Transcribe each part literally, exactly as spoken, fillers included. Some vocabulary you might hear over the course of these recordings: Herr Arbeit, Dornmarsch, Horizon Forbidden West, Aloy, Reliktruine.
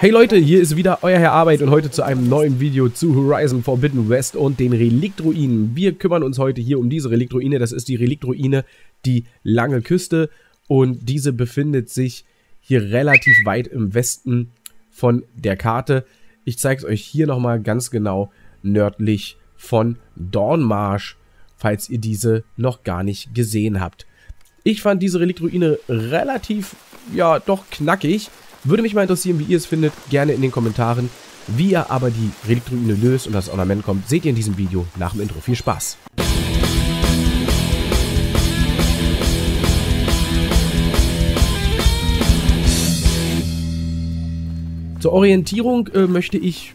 Hey Leute, hier ist wieder euer Herr Arbeit und heute zu einem neuen Video zu Horizon Forbidden West und den Reliktruinen. Wir kümmern uns heute hier um diese Reliktruine, das ist die Reliktruine, die lange Küste, und diese befindet sich hier relativ weit im Westen von der Karte. Ich zeige es euch hier nochmal ganz genau nördlich von Dornmarsch, falls ihr diese noch gar nicht gesehen habt. Ich fand diese Reliktruine relativ, ja, doch knackig. Würde mich mal interessieren, wie ihr es findet, gerne in den Kommentaren. Wie ihr aber die Reliktruine löst und das Ornament kommt, seht ihr in diesem Video nach dem Intro. Viel Spaß! Zur Orientierung äh, möchte ich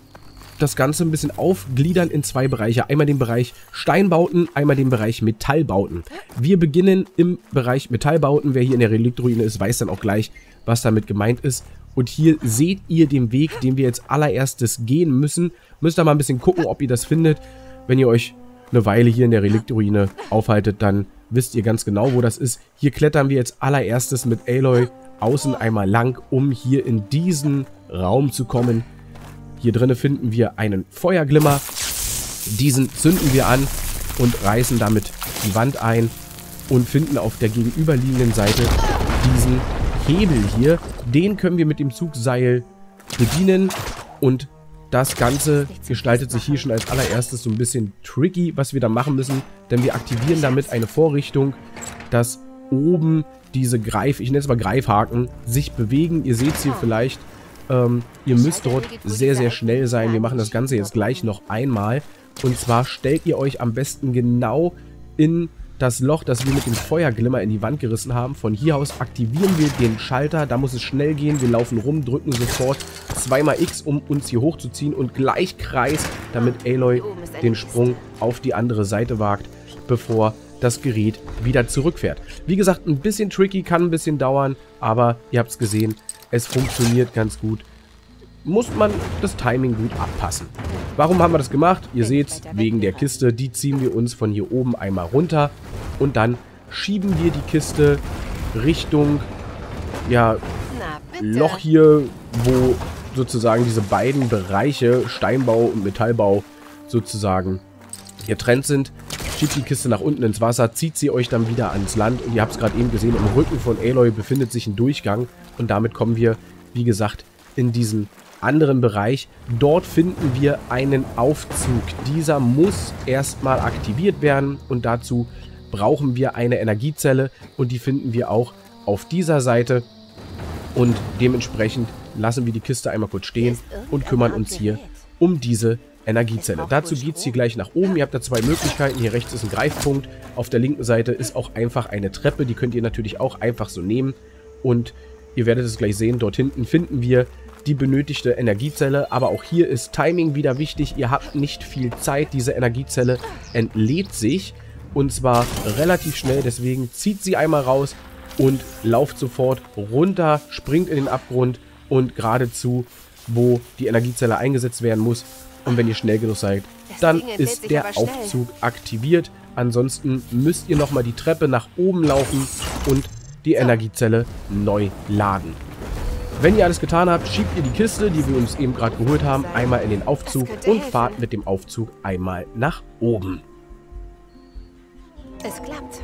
das Ganze ein bisschen aufgliedern in zwei Bereiche. Einmal den Bereich Steinbauten, einmal den Bereich Metallbauten. Wir beginnen im Bereich Metallbauten. Wer hier in der Reliktruine ist, weiß dann auch gleich, was damit gemeint ist. Und hier seht ihr den Weg, den wir jetzt allererstes gehen müssen. Müsst ihr mal ein bisschen gucken, ob ihr das findet. Wenn ihr euch eine Weile hier in der Reliktruine aufhaltet, dann wisst ihr ganz genau, wo das ist. Hier klettern wir jetzt allererstes mit Aloy außen einmal lang, um hier in diesen Raum zu kommen. Hier drinnen finden wir einen Feuerglimmer, diesen zünden wir an und reißen damit die Wand ein und finden auf der gegenüberliegenden Seite diesen Hebel hier. Den können wir mit dem Zugseil bedienen und das Ganze gestaltet sich hier schon als allererstes so ein bisschen tricky, was wir da machen müssen, denn wir aktivieren damit eine Vorrichtung, dass oben diese Greif, ich nenne es mal Greifhaken, sich bewegen. Ihr seht es hier vielleicht. Ähm, ihr müsst dort sehr, sehr schnell sein. Wir machen das Ganze jetzt gleich noch einmal. Und zwar stellt ihr euch am besten genau in das Loch, das wir mit dem Feuerglimmer in die Wand gerissen haben. Von hier aus aktivieren wir den Schalter. Da muss es schnell gehen. Wir laufen rum, drücken sofort zweimal X, um uns hier hochzuziehen. Und gleich Kreis, damit Aloy den Sprung auf die andere Seite wagt, bevor das Gerät wieder zurückfährt. Wie gesagt, ein bisschen tricky, kann ein bisschen dauern. Aber ihr habt es gesehen. Es funktioniert ganz gut. Muss man das Timing gut abpassen. Warum haben wir das gemacht? Ihr seht's, wegen der Kiste. Die ziehen wir uns von hier oben einmal runter. Und dann schieben wir die Kiste Richtung, ja, Loch hier, wo sozusagen diese beiden Bereiche, Steinbau und Metallbau, sozusagen getrennt sind. Schiebt die Kiste nach unten ins Wasser, zieht sie euch dann wieder ans Land. Und ihr habt es gerade eben gesehen, im Rücken von Aloy befindet sich ein Durchgang. Und damit kommen wir, wie gesagt, in diesen anderen Bereich. Dort finden wir einen Aufzug. Dieser muss erstmal aktiviert werden. Und dazu brauchen wir eine Energiezelle. Und die finden wir auch auf dieser Seite. Und dementsprechend lassen wir die Kiste einmal kurz stehen und kümmern uns hier um diese Energiezelle. Dazu geht es hier gleich nach oben. Ihr habt da zwei Möglichkeiten. Hier rechts ist ein Greifpunkt. Auf der linken Seite ist auch einfach eine Treppe. Die könnt ihr natürlich auch einfach so nehmen. Und ihr werdet es gleich sehen. Dort hinten finden wir die benötigte Energiezelle. Aber auch hier ist Timing wieder wichtig. Ihr habt nicht viel Zeit. Diese Energiezelle entlädt sich. Und zwar relativ schnell. Deswegen zieht sie einmal raus und lauft sofort runter. Springt in den Abgrund und geradezu, wo die Energiezelle eingesetzt werden muss. Und wenn ihr schnell genug seid, dann ist der Aufzug aktiviert. Ansonsten müsst ihr nochmal die Treppe nach oben laufen und die Energiezelle neu laden. Wenn ihr alles getan habt, schiebt ihr die Kiste, die wir uns eben gerade geholt haben, einmal in den Aufzug und fahrt mit dem Aufzug einmal nach oben. Es klappt.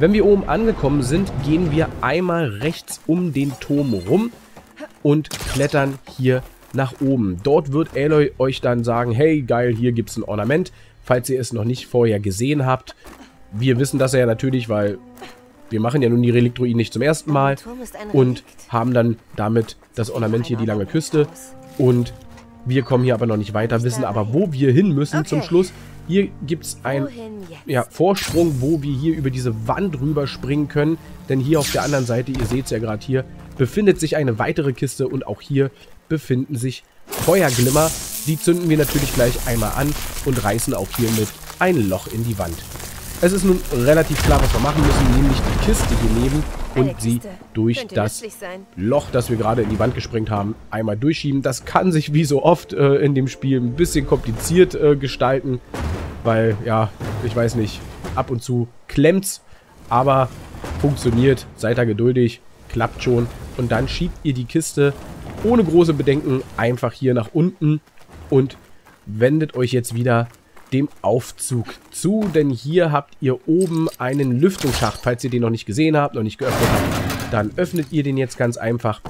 Wenn wir oben angekommen sind, gehen wir einmal rechts um den Turm rum und klettern hier nach oben. Dort wird Aloy euch dann sagen, hey, geil, hier gibt es ein Ornament. Falls ihr es noch nicht vorher gesehen habt. Wir wissen das ja natürlich, weil wir machen ja nun die Reliktruinen nicht zum ersten Mal. Und haben dann damit das Ornament hier, die lange Küste. Und wir kommen hier aber noch nicht weiter, wissen aber, wo wir hin müssen, okay. Zum Schluss. Hier gibt es einen ja, Vorsprung, wo wir hier über diese Wand rüber springen können. Denn hier auf der anderen Seite, ihr seht es ja gerade hier, befindet sich eine weitere Kiste und auch hier befinden sich Feuerglimmer. Die zünden wir natürlich gleich einmal an und reißen auch hiermit ein Loch in die Wand. Es ist nun relativ klar, was wir machen müssen, nämlich die Kiste hier nehmen und sie durch das Loch, das wir gerade in die Wand gesprengt haben, einmal durchschieben. Das kann sich wie so oft äh, in dem Spiel ein bisschen kompliziert äh, gestalten, weil, ja, ich weiß nicht, ab und zu klemmt's, aber funktioniert. Seid da geduldig. klappt schon. Und dann schiebt ihr die Kiste ohne große Bedenken einfach hier nach unten und wendet euch jetzt wieder dem Aufzug zu, denn hier habt ihr oben einen Lüftungsschacht, falls ihr den noch nicht gesehen habt, noch nicht geöffnet habt, dann öffnet ihr den jetzt ganz einfach,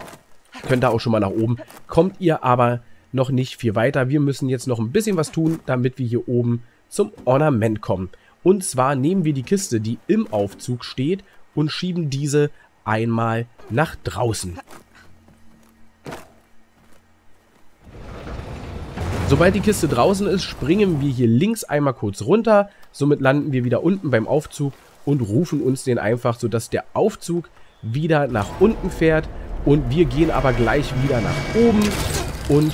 könnt da auch schon mal nach oben, kommt ihr aber noch nicht viel weiter, wir müssen jetzt noch ein bisschen was tun, damit wir hier oben zum Ornament kommen. Und zwar nehmen wir die Kiste, die im Aufzug steht, und schieben diese einmal nach draußen. Sobald die Kiste draußen ist, springen wir hier links einmal kurz runter. Somit landen wir wieder unten beim Aufzug und rufen uns den einfach, sodass der Aufzug wieder nach unten fährt. Und wir gehen aber gleich wieder nach oben. Und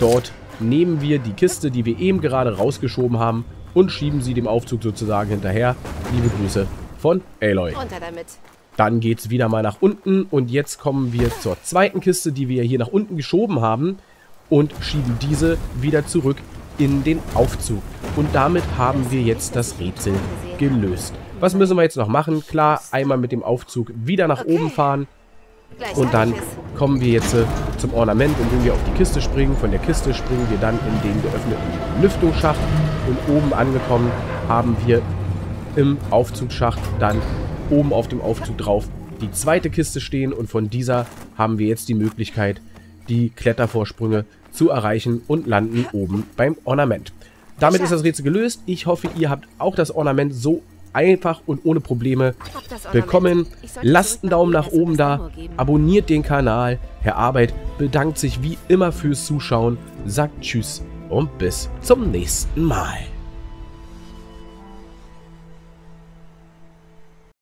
dort nehmen wir die Kiste, die wir eben gerade rausgeschoben haben, und schieben sie dem Aufzug sozusagen hinterher. Liebe Grüße von Aloy. Runter damit. Dann geht es wieder mal nach unten. Und jetzt kommen wir zur zweiten Kiste, die wir hier nach unten geschoben haben. Und schieben diese wieder zurück in den Aufzug. Und damit haben wir jetzt das Rätsel gelöst. Was müssen wir jetzt noch machen? Klar, einmal mit dem Aufzug wieder nach oben fahren. Und dann kommen wir jetzt zum Ornament, indem wir auf die Kiste springen. Von der Kiste springen wir dann in den geöffneten Lüftungsschacht. Und oben angekommen haben wir im Aufzugsschacht dann oben auf dem Aufzug drauf die zweite Kiste stehen. Und von dieser haben wir jetzt die Möglichkeit, die Klettervorsprünge zu erreichen und landen oben beim Ornament. Damit ist das Rätsel gelöst. Ich hoffe, ihr habt auch das Ornament so einfach und ohne Probleme bekommen. Lasst einen Daumen nach oben da, abonniert den Kanal. Herr Arbeit bedankt sich wie immer fürs Zuschauen, sagt Tschüss und bis zum nächsten Mal.